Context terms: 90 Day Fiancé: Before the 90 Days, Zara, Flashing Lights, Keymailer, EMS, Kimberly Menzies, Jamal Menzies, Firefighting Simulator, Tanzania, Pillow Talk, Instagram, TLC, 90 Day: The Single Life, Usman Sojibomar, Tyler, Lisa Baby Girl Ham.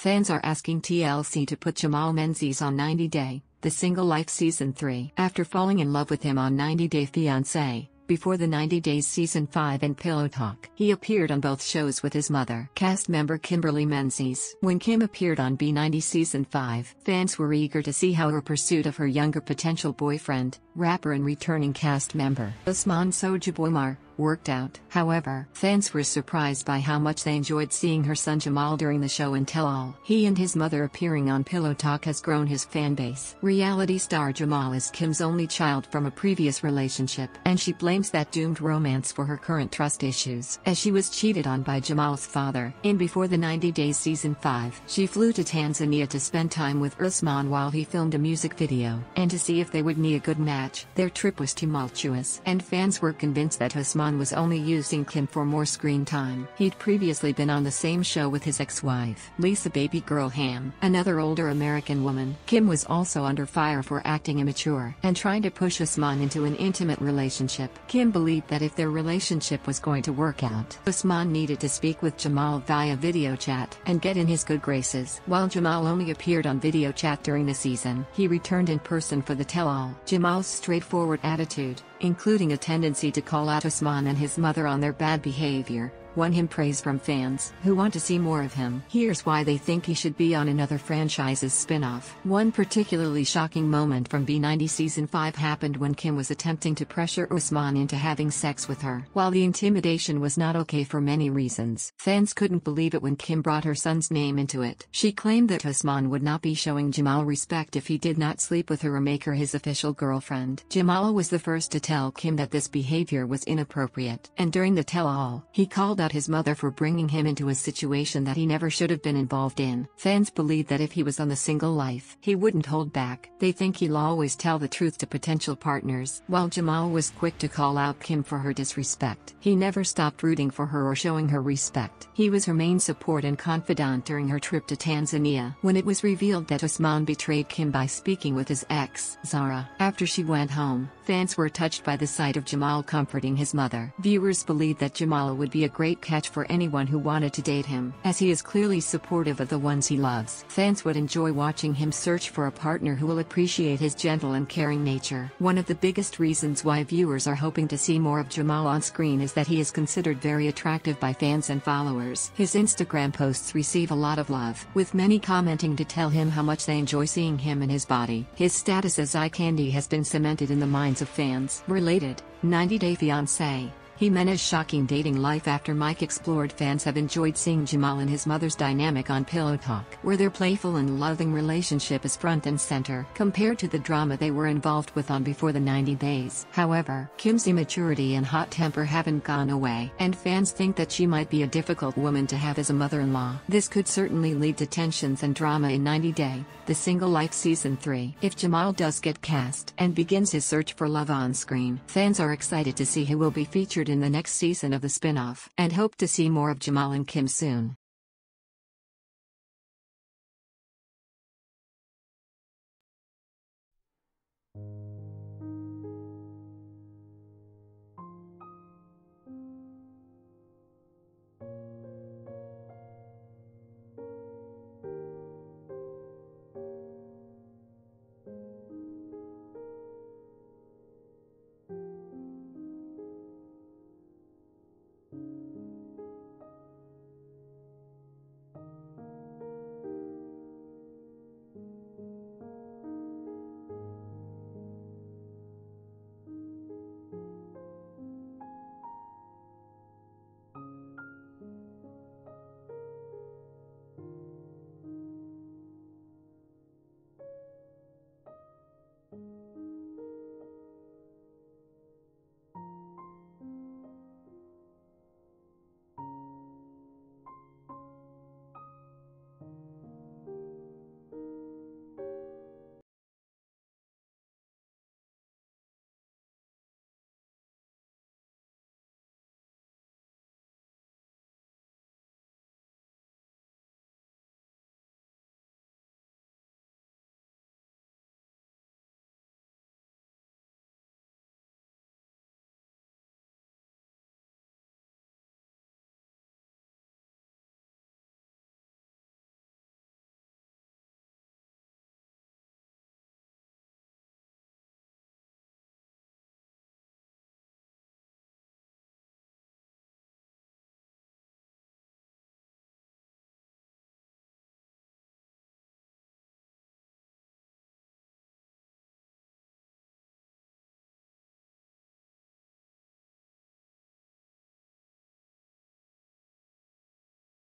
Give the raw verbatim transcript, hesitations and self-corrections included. Fans are asking T L C to put Jamal Menzies on ninety day, the Single Life Season three. After falling in love with him on ninety day Fiancé, Before the ninety days Season five and Pillow Talk. He appeared on both shows with his mother, cast member Kimberly Menzies. When Kim appeared on B ninety Season five, fans were eager to see how her pursuit of her younger potential boyfriend, rapper and returning cast member Usman Sojibomar, worked out. However, fans were surprised by how much they enjoyed seeing her son Jamal during the show and tell-all. He and his mother appearing on Pillow Talk has grown his fan base. Reality star Jamal is Kim's only child from a previous relationship, and she blames that doomed romance for her current trust issues, as she was cheated on by Jamal's father. In Before the ninety days Season five, she flew to Tanzania to spend time with Usman while he filmed a music video, and to see if they would be a good match. Their trip was tumultuous, and fans were convinced that Usman was only using Kim for more screen time. He'd previously been on the same show with his ex-wife, Lisa Baby Girl Ham, another older American woman. Kim was also under fire for acting immature and trying to push Usman into an intimate relationship. Kim believed that if their relationship was going to work out, Usman needed to speak with Jamal via video chat and get in his good graces. While Jamal only appeared on video chat during the season, he returned in person for the tell-all. Jamal's straightforward attitude, including a tendency to call out Usman and his mother on their bad behavior, won him praise from fans who want to see more of him. Here's why they think he should be on another franchise's spin-off. One particularly shocking moment from B ninety Season five happened when Kim was attempting to pressure Usman into having sex with her. While the intimidation was not okay for many reasons, fans couldn't believe it when Kim brought her son's name into it. She claimed that Usman would not be showing Jamal respect if he did not sleep with her or make her his official girlfriend. Jamal was the first to tell Kim that this behavior was inappropriate, and during the tell-all, he called out his mother for bringing him into a situation that he never should have been involved in. Fans believe that if he was on The Single Life, he wouldn't hold back. They think he'll always tell the truth to potential partners. While Jamal was quick to call out Kim for her disrespect, he never stopped rooting for her or showing her respect. He was her main support and confidant during her trip to Tanzania. When it was revealed that Usman betrayed Kim by speaking with his ex, Zara, after she went home, fans were touched by the sight of Jamal comforting his mother. Viewers believed that Jamal would be a great catch for anyone who wanted to date him, as he is clearly supportive of the ones he loves. Fans would enjoy watching him search for a partner who will appreciate his gentle and caring nature. One of the biggest reasons why viewers are hoping to see more of Jamal on screen is that he is considered very attractive by fans and followers. His Instagram posts receive a lot of love, with many commenting to tell him how much they enjoy seeing him and his body. His status as eye candy has been cemented in the minds of fans. Related, ninety day Fiancé, he managed shocking dating life after Mike explored. Fans have enjoyed seeing Jamal and his mother's dynamic on Pillow Talk, where their playful and loving relationship is front and center, compared to the drama they were involved with on Before the ninety days. However, Kim's immaturity and hot temper haven't gone away, and fans think that she might be a difficult woman to have as a mother-in-law. This could certainly lead to tensions and drama in ninety day, the Single Life Season three. If Jamal does get cast and begins his search for love on screen, fans are excited to see who will be featured in the next season of the spin-off, and hope to see more of Jamal and Kim soon.